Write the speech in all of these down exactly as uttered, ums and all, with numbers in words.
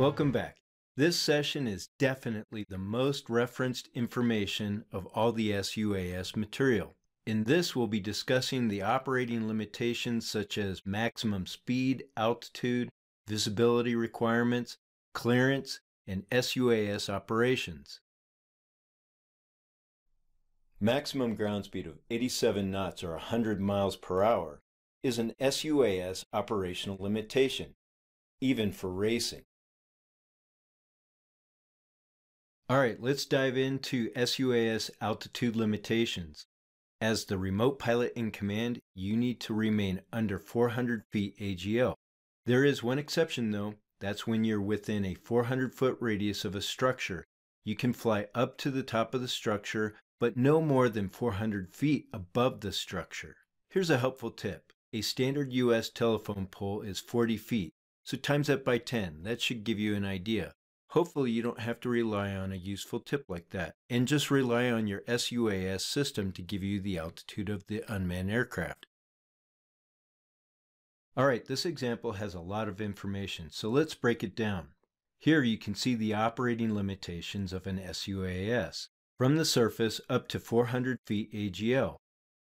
Welcome back. This session is definitely the most referenced information of all the sUAS material. In this, we'll be discussing the operating limitations such as maximum speed, altitude, visibility requirements, clearance, and sUAS operations. Maximum ground speed of eighty-seven knots or one hundred miles per hour is an sUAS operational limitation, even for racing. All right, let's dive into sUAS altitude limitations. As the remote pilot in command, you need to remain under four hundred feet A G L. There is one exception though. That's when you're within a four hundred foot radius of a structure. You can fly up to the top of the structure, but no more than four hundred feet above the structure. Here's a helpful tip. A standard U S telephone pole is forty feet, so times that by ten. That should give you an idea. Hopefully you don't have to rely on a useful tip like that, and just rely on your sUAS system to give you the altitude of the unmanned aircraft. Alright, this example has a lot of information, so let's break it down. Here you can see the operating limitations of an sUAS, from the surface up to four hundred feet A G L.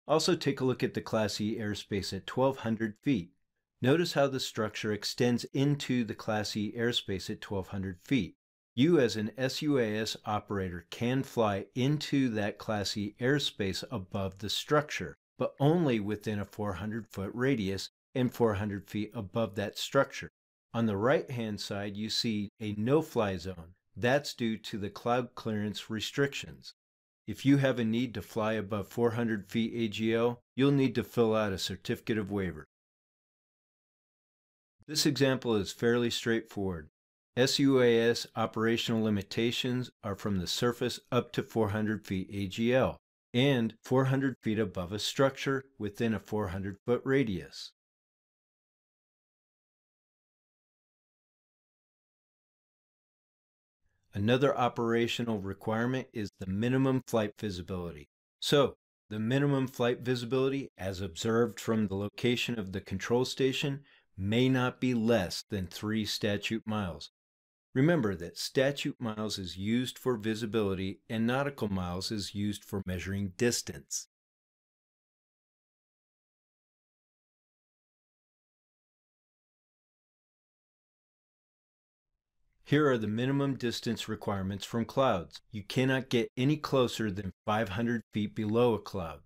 Also take a look at the Class E airspace at twelve hundred feet. Notice how the structure extends into the Class E airspace at twelve hundred feet. You as an sUAS operator can fly into that Class E airspace above the structure, but only within a four hundred foot radius and four hundred feet above that structure. On the right-hand side, you see a no-fly zone. That's due to the cloud clearance restrictions. If you have a need to fly above four hundred feet A G L, you'll need to fill out a certificate of waiver. This example is fairly straightforward. sUAS operational limitations are from the surface up to four hundred feet A G L and four hundred feet above a structure within a four hundred foot radius. Another operational requirement is the minimum flight visibility. So, the minimum flight visibility, as observed from the location of the control station, may not be less than three statute miles. Remember that statute miles is used for visibility and nautical miles is used for measuring distance. Here are the minimum distance requirements from clouds. You cannot get any closer than five hundred feet below a cloud.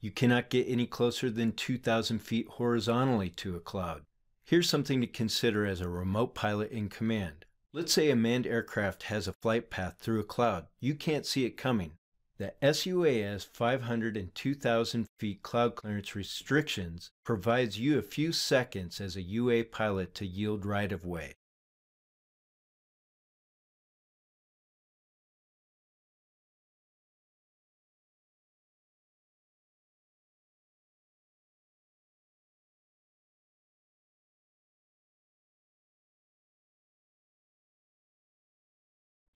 You cannot get any closer than two thousand feet horizontally to a cloud. Here's something to consider as a remote pilot in command. Let's say a manned aircraft has a flight path through a cloud. You can't see it coming. The sUAS five hundred and two thousand feet cloud clearance restrictions provides you a few seconds as a U A pilot to yield right of way.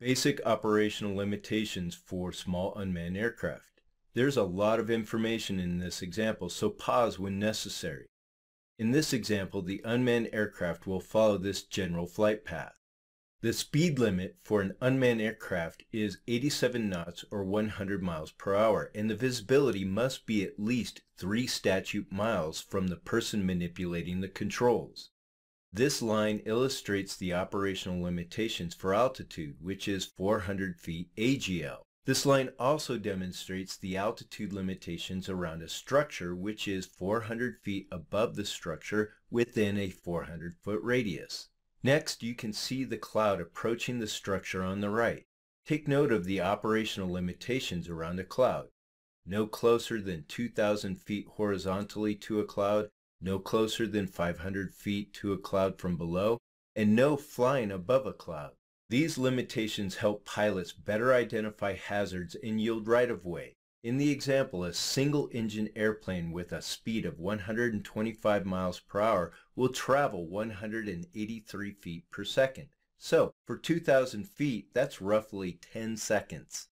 Basic operational limitations for small unmanned aircraft. There's a lot of information in this example, so pause when necessary. In this example, the unmanned aircraft will follow this general flight path. The speed limit for an unmanned aircraft is eighty-seven knots or one hundred miles per hour, and the visibility must be at least three statute miles from the person manipulating the controls. This line illustrates the operational limitations for altitude, which is four hundred feet A G L. This line also demonstrates the altitude limitations around a structure, which is four hundred feet above the structure within a four hundred foot radius. Next, you can see the cloud approaching the structure on the right. Take note of the operational limitations around a cloud. No closer than two thousand feet horizontally to a cloud, no closer than five hundred feet to a cloud from below, and no flying above a cloud. These limitations help pilots better identify hazards and yield right-of-way. In the example, a single-engine airplane with a speed of one hundred twenty-five miles per hour will travel one hundred eighty-three feet per second. So, for two thousand feet, that's roughly ten seconds.